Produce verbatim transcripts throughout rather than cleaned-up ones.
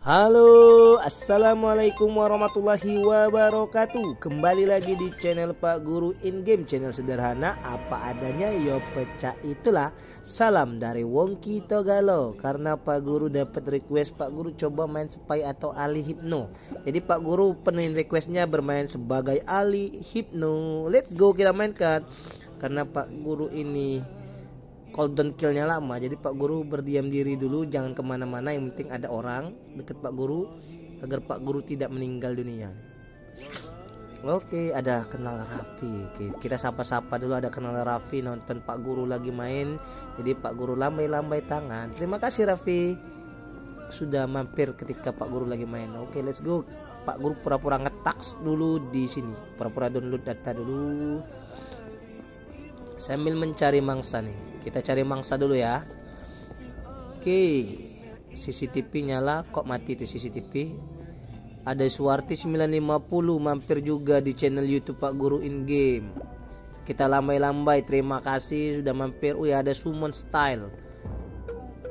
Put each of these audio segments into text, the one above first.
Halo, assalamualaikum warahmatullahi wabarakatuh. Kembali lagi di channel Pak Guru In Game, channel sederhana apa adanya yo pecah itulah. Salam dari Wongki Togalo. Karena Pak Guru dapat request, Pak Guru coba main spy atau ahli hipno. Jadi Pak Guru penuhin requestnya bermain sebagai ahli hipno. Let's go kita mainkan. Karena Pak Guru ini cooldown killnya lama, jadi Pak Guru berdiam diri dulu, jangan kemana-mana, yang penting ada orang deket Pak Guru agar Pak Guru tidak meninggal dunia. Oke, ada kenal Rafi. Oke, kita sapa-sapa dulu, ada kenal Rafi nonton Pak Guru lagi main, jadi Pak Guru lambai-lambai tangan. Terima kasih Rafi sudah mampir ketika Pak Guru lagi main. Oke, let's go. Pak Guru pura-pura ngetaks dulu di sini, pura-pura download data dulu sambil mencari mangsa nih. Kita cari mangsa dulu ya. Oke, C C T V nyala. Kok mati itu C C T V? Ada Suarti sembilan lima puluh mampir juga di channel YouTube Pak Guru In Game. Kita lambai-lambai, terima kasih sudah mampir. Wih, ada Summon Style.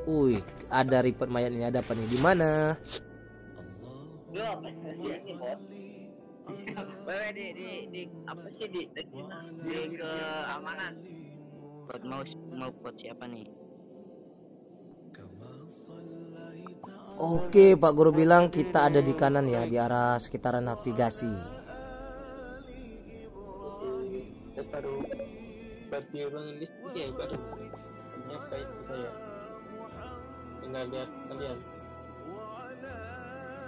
Wih, ada report mayat ini. Ada apa nih? Di mana? Wewe di di di apa sih di di, di keamanan. Buat mau mau buat siapa nih? Oke, Pak Guru bilang kita ada di kanan ya, di arah sekitaran navigasi. Baru berarti orang listrik ya, baru nyampai saya. Tinggal lihat kalian.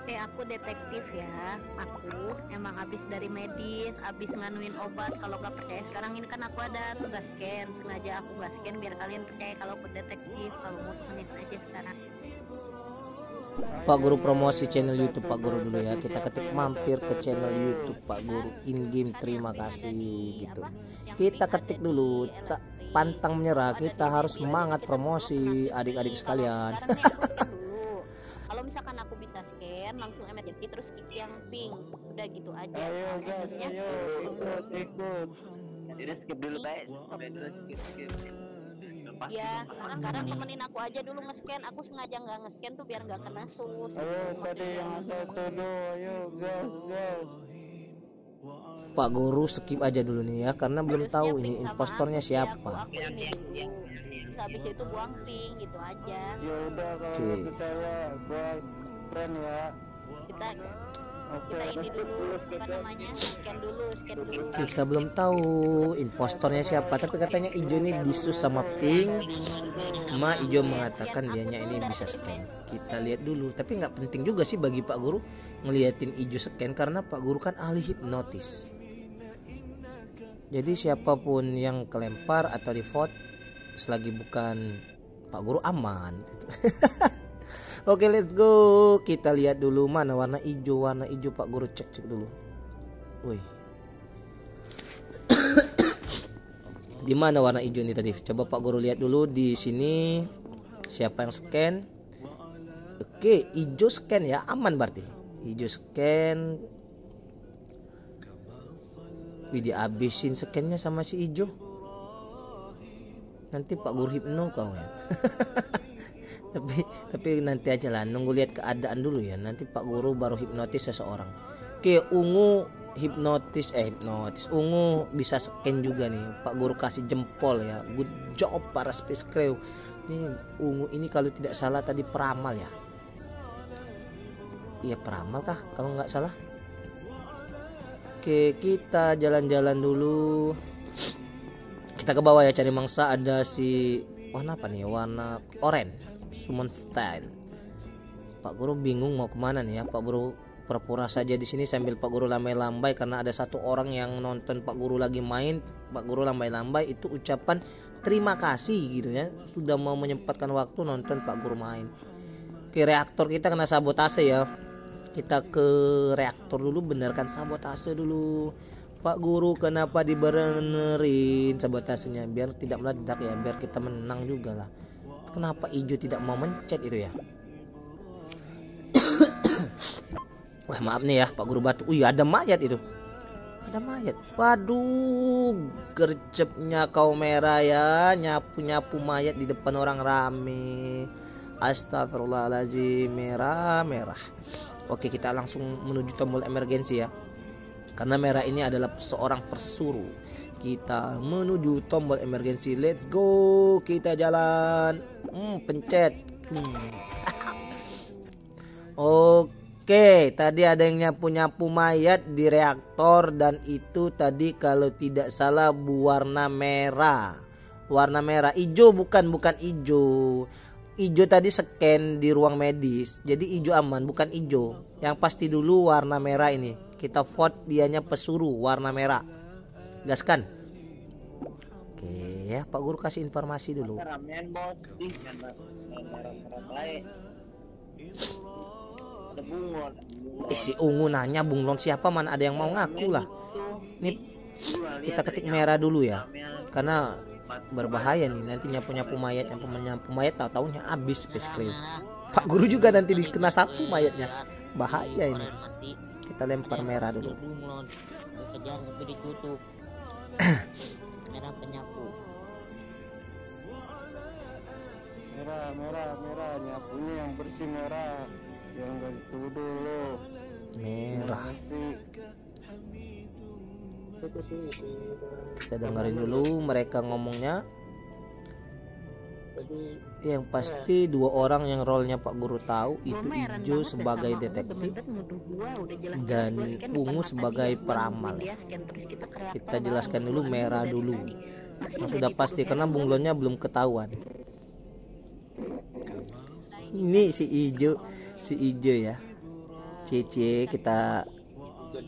Oke, aku detektif ya. Aku emang habis dari medis, habis nganuin obat. Kalau gak percaya sekarang ini kan aku ada tugas scan. Sengaja aku gak scan biar kalian percaya kalau aku detektif. Kalau mau menit aja sekarang. Pak Guru promosi channel YouTube Pak Guru dulu ya. Kita ketik mampir ke channel YouTube Pak Guru In Game. Terima kasih gitu. Kita ketik dulu. Pantang menyerah. Kita harus semangat promosi adik-adik sekalian. Kalau misalkan aku bisa scan langsung emergency terus kick yang pink, udah gitu aja. Ayo guys, ayo ikut ikut. Jadi skip dulu baik. Skip skip. Ya, sekarang temenin aku aja dulu nge-scan. Aku sengaja nggak nge-scan tuh biar nggak kena sus. Ayo tadi yang ada todo, ayo guys guys. Pak Guru skip aja dulu nih ya, karena belum tahu ini impostornya siapa. Habis itu buang ping gitu aja. Ya udah kalau okay. Kita ya buang tren ya. Kita kita ini dulu apa namanya? Scan dulu, scan dulu. Kita belum tahu impostornya siapa, tapi katanya Ijo ini disus sama ping. Cuma Ijo mengatakan dianya ini bisa scan. Kita lihat dulu, tapi nggak penting juga sih bagi Pak Guru ngeliatin Ijo scan karena Pak Guru kan ahli hipnotis. Jadi siapapun yang kelempar atau di vote selagi bukan Pak Guru aman. Oke, let's go. Kita lihat dulu mana warna hijau. Warna hijau Pak Guru cek-cek dulu. Wih. Di mana warna hijau ini tadi? Coba Pak Guru lihat dulu di sini siapa yang scan. Oke, hijau scan ya, aman berarti. Hijau scan. Wih, dihabisin scan-nya sama si hijau. Nanti Pak Guru hipno kau ya. tapi tapi nanti aja lah, nunggu lihat keadaan dulu ya. Nanti Pak Guru baru hipnotis seseorang. Oke, ungu hipnotis eh hipnotis. Ungu bisa scan juga nih. Pak Guru kasih jempol ya. Good job para space crew. Ini ungu ini kalau tidak salah tadi peramal ya. Iya peramal kah kalau nggak salah? Oke, kita jalan-jalan dulu. Kita ke bawah ya, cari mangsa. Ada si warna apa nih, warna oranye, Summon Style. Pak Guru bingung mau kemana nih ya. Pak Guru pura-pura saja di sini sambil Pak Guru lambai-lambai karena ada satu orang yang nonton Pak Guru lagi main. Pak Guru lambai-lambai itu ucapan terima kasih gitu ya, sudah mau menyempatkan waktu nonton Pak Guru main. Oke, reaktor kita kena sabotase ya. Kita ke reaktor dulu, benarkan sabotase dulu. Pak Guru kenapa dibenerin sabotasenya biar tidak meledak ya, biar kita menang juga lah. Kenapa Ijo tidak mau mencet itu ya? Wah, maaf nih ya Pak Guru batu. Wih, ada mayat itu. Ada mayat. Waduh, gercepnya kau merah ya, nyapu-nyapu mayat di depan orang rame. Astagfirullahaladzim, merah-merah. Oke, kita langsung menuju tombol emergensi ya, karena merah ini adalah seorang pesuruh. Kita menuju tombol emergensi. Let's go, kita jalan. hmm, Pencet. hmm. Oke, tadi ada yang nyapu-nyapu mayat di reaktor, dan itu tadi kalau tidak salah warna merah. Warna merah, ijo bukan, bukan ijo. Ijo tadi scan di ruang medis, jadi ijo aman, bukan ijo. Yang pasti dulu warna merah ini. Kita vote dianya pesuruh warna merah. Gaskan. Oke ya, Pak Guru kasih informasi dulu. Eh, si ungu nanya bunglon siapa, mana ada yang mau ngaku lah. Nih kita ketik merah dulu ya, karena berbahaya nih nanti nyapu-nyapu mayat. Nyapu-nyapu mayat tak tahunya habis peskrim. Pak Guru juga nanti dikena sapu mayatnya, bahaya ini. Kita lempar merah dulu. Merah penyapu. Merah, merah, merah, nyapunya yang bersih merah. Yang gak dituduh lo. Merah. Kita dengerin dulu mereka ngomongnya. Yang pasti dua orang yang role-nya Pak Guru tahu itu Ijo sebagai detektif dan ungu sebagai peramal. Kita jelaskan dulu merah dulu. Nah, sudah pasti karena bunglonnya belum ketahuan. Ini si Ijo, si Ijo ya. Cici kita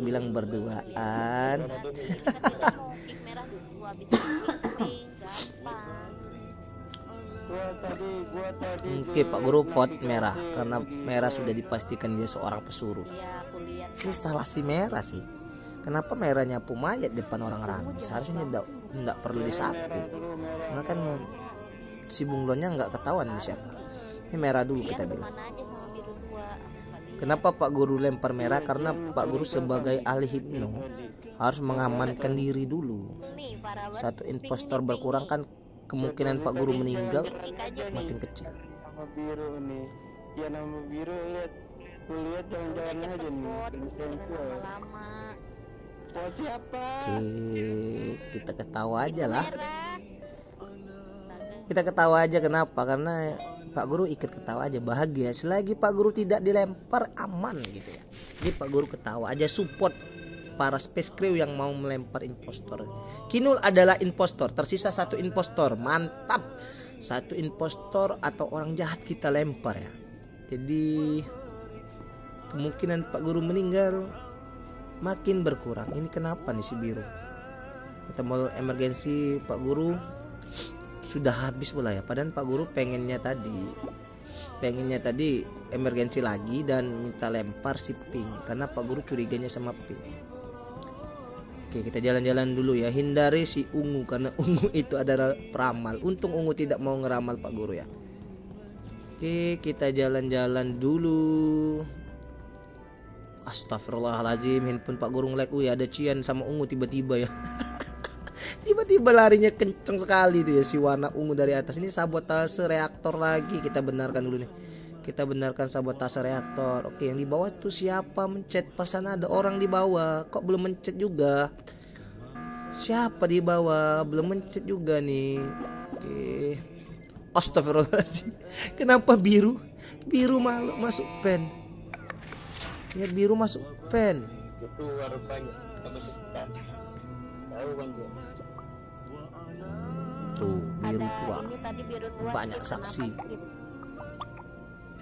bilang berduaan. Oke, Pak Guru vote merah karena merah sudah dipastikan dia seorang pesuruh. Ini salah si merah sih. Kenapa merah nyapu mayat depan orang ramai? Seharusnya tidak perlu disapu, karena kan si bunglonnya nggak ketahuan siapa. Ini merah dulu kita bilang. Kenapa Pak Guru lempar merah? Karena Pak Guru sebagai ahli hipno harus mengamankan diri dulu. Satu impostor berkurang kan kemungkinan Pak Guru meninggal makin kecil. Oke, kita ketawa aja lah. Kita ketawa aja kenapa? Karena Pak Guru ikut ketawa aja, bahagia. Selagi Pak Guru tidak dilempar aman gitu ya. Jadi Pak Guru ketawa aja, support para space crew yang mau melempar impostor. Kinul adalah impostor, tersisa satu impostor. Mantap, satu impostor atau orang jahat kita lempar ya. Jadi kemungkinan Pak Guru meninggal makin berkurang. Ini kenapa nih si biru? Kita mau emergensi Pak Guru sudah habis pula ya. Padahal Pak Guru pengennya tadi pengennya tadi emergensi lagi dan minta lempar si pink karena Pak Guru curiganya sama pink. Oke, kita jalan-jalan dulu ya. Hindari si ungu karena ungu itu adalah peramal. Untung ungu tidak mau ngeramal Pak Guru ya. Oke, kita jalan-jalan dulu. Astagfirullahaladzim, handphone Pak Guru nge-lag. Wih, ada Cian sama ungu tiba-tiba ya. Tiba-tiba larinya kenceng sekali tuh ya si warna ungu dari atas. Ini sabotase reaktor lagi. Kita benarkan dulu nih. Kita benarkan sabotase reaktor. Oke, yang di bawah tuh siapa mencet? Pasan ada orang di bawah. Kok belum mencet juga? Siapa di bawah? Belum mencet juga nih. Oke. Astagfirullahaladzim. Kenapa biru? Biru malu masuk pen. Ya biru masuk pen. Tuh biru tua. Banyak saksi.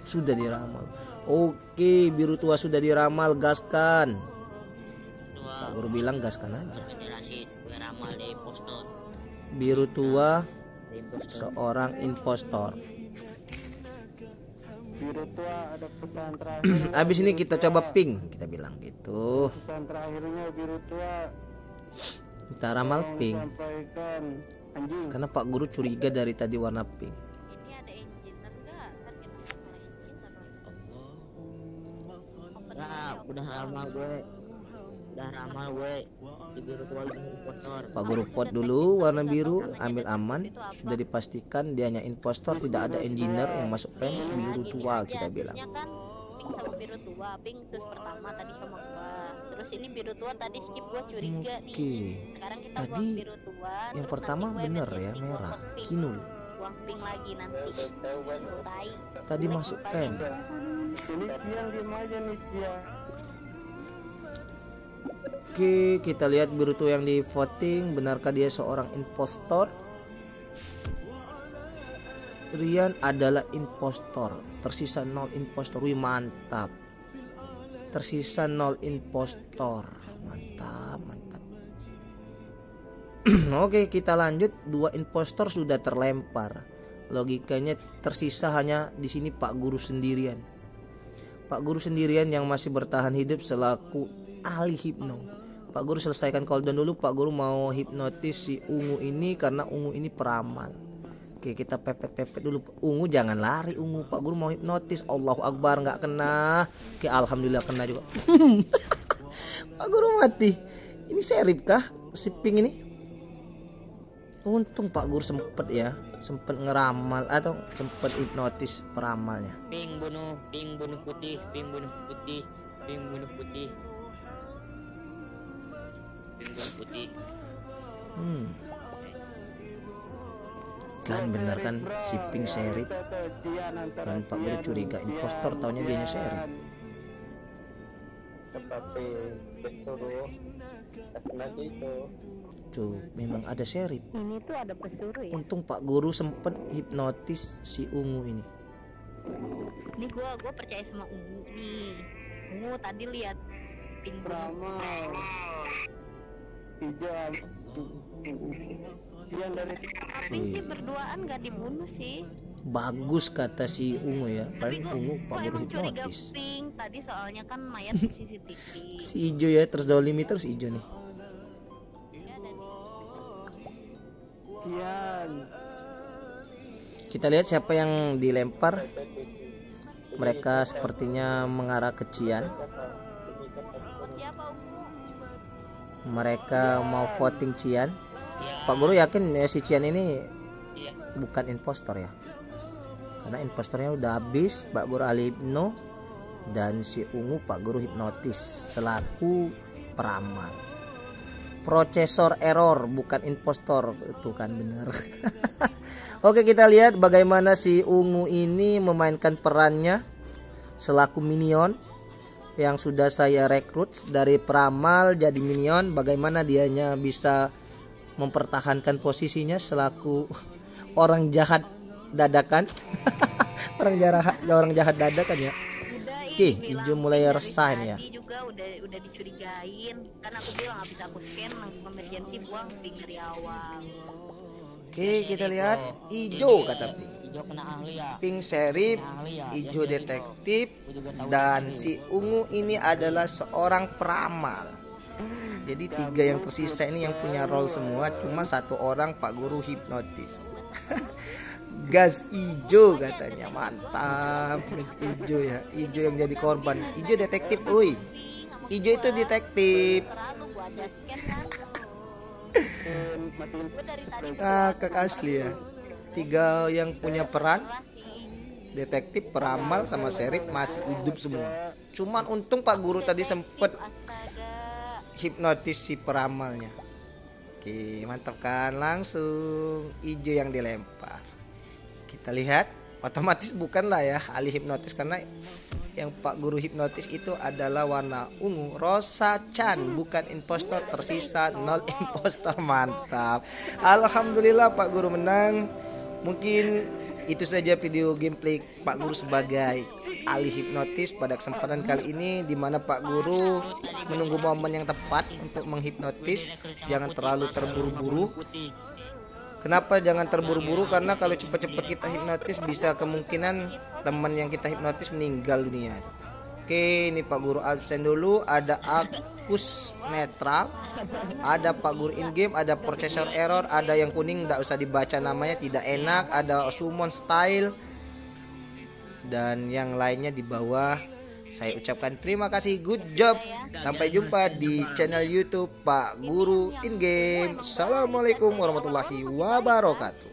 Sudah diramal. Oke, biru tua sudah diramal. Gaskan. Pak Guru bilang gaskan aja. Biru tua seorang impostor. Habis ini kita coba pink, kita bilang gitu. Pesan terakhirnya biru tua. Kita ramal pink karena Pak Guru curiga dari tadi warna pink. Udah lama gue udah ramal gue di guru impostor. Pak Guru kuat dulu warna biru, ambil aman, sudah dipastikan dia hanya impostor, tidak ada engineer yang masuk pen biru tua kita bilang. Pink sama biru tua, pink sus pertama tadi sama gua. Terus ini biru tua tadi skip gua curiga nih. Oke. Sekarang kita tadi biru tua. Yang pertama bener ya merah. Kinul. Buang pink lagi nanti. Tadi masuk fan. Oke, kita lihat biru tua yang di voting, benarkah dia seorang impostor? Rian adalah impostor. Tersisa nol impostor. Wih, mantap. Tersisa nol impostor. Mantap, mantap. Oke, kita lanjut. Dua impostor sudah terlempar. Logikanya tersisa hanya di sini Pak Guru sendirian. Pak Guru sendirian yang masih bertahan hidup selaku ahli hipno. Pak Guru selesaikan cooldown dulu. Pak Guru mau hipnotis si ungu ini karena ungu ini peramal. Oke, kita pepet-pepet dulu. Ungu jangan lari ungu. Pak Guru mau hipnotis. Allahu Akbar, nggak kena. Oke, alhamdulillah kena juga. Pak Guru mati. Ini serip kah si pink ini? Untung Pak Guru sempet ya, sempet ngeramal atau sempet hipnotis peramalnya. Pink bunuh, pink bunuh putih, pink bunuh putih, pink bunuh putih, pink bunuh putih. Hmm. Kan bener kan si pink serif dan Pak Guru curiga impostor, taunya dia serif. Tuh memang ada serif. Ini tuh ada pesuruh ya. Untung Pak Guru sempet hipnotis si ungu ini. Ini gua gua percaya sama ungu nih. Ungu tadi lihat pink drama. Hijau. Tapi sih berduaan gak dibunuh sih. Bagus kata si ungu ya. Paling ungu Pak Guru hipnotis. Pink tadi soalnya kan mayat di C C T V. Si Ijo ya, terus dolimi terus Ijo nih. Cian. Kita lihat siapa yang dilempar. Mereka sepertinya mengarah ke Cian. Mereka mau voting Cian. Pak Guru yakin ya, si Cian ini iya. Bukan impostor ya, karena impostornya udah habis. Pak Guru ahli hipno dan si ungu Pak Guru hipnotis selaku peramal. Processor error, bukan impostor, itu kan benar. Oke, kita lihat bagaimana si ungu ini memainkan perannya selaku minion yang sudah saya rekrut dari peramal jadi minion. Bagaimana dianya bisa mempertahankan posisinya selaku orang jahat dadakan. orang jahat orang jahat dadakan ya. Oke, Ijo mulai resah nih ya. Juga udah udah dicurigain karena aku bilang habis aku scan langsung emergency buang ping dari awal. Oke, kita lihat Ijo kata ping. Pink serif, Ijo detektif, dan si ungu ini adalah seorang peramal. Jadi tiga yang tersisa ini yang punya role semua, cuma satu orang Pak Guru hipnotis. Gas Ijo katanya, mantap. Gas Ijo ya, Ijo yang jadi korban. Ijo detektif, ui. Ijo itu detektif. Kakak asli ya. Tiga yang punya peran, detektif, peramal, sama serif masih hidup semua. Cuman untung Pak Guru tadi sempet hipnotis si peramalnya. Oke, mantap kan, langsung Ijo yang dilempar. Kita lihat, otomatis bukan lah ya ahli hipnotis karena yang Pak Guru hipnotis itu adalah warna ungu. Rosa Chan, bukan impostor, tersisa nol impostor. Mantap. Alhamdulillah Pak Guru menang. Mungkin itu saja video gameplay Pak Guru sebagai ahli hipnotis pada kesempatan kali ini, dimana Pak Guru menunggu momen yang tepat untuk menghipnotis. Jangan terlalu terburu-buru. Kenapa jangan terburu-buru? Karena kalau cepat-cepat kita hipnotis bisa kemungkinan teman yang kita hipnotis meninggal dunia. Oke, ini Pak Guru absen dulu. Ada akus netral, ada Pak Guru in game, ada processor error, ada yang kuning tidak usah dibaca namanya, tidak enak, ada summon style, dan yang lainnya di bawah. Saya ucapkan terima kasih, good job. Sampai jumpa di channel YouTube Pak Guru In Game. Assalamualaikum warahmatullahi wabarakatuh.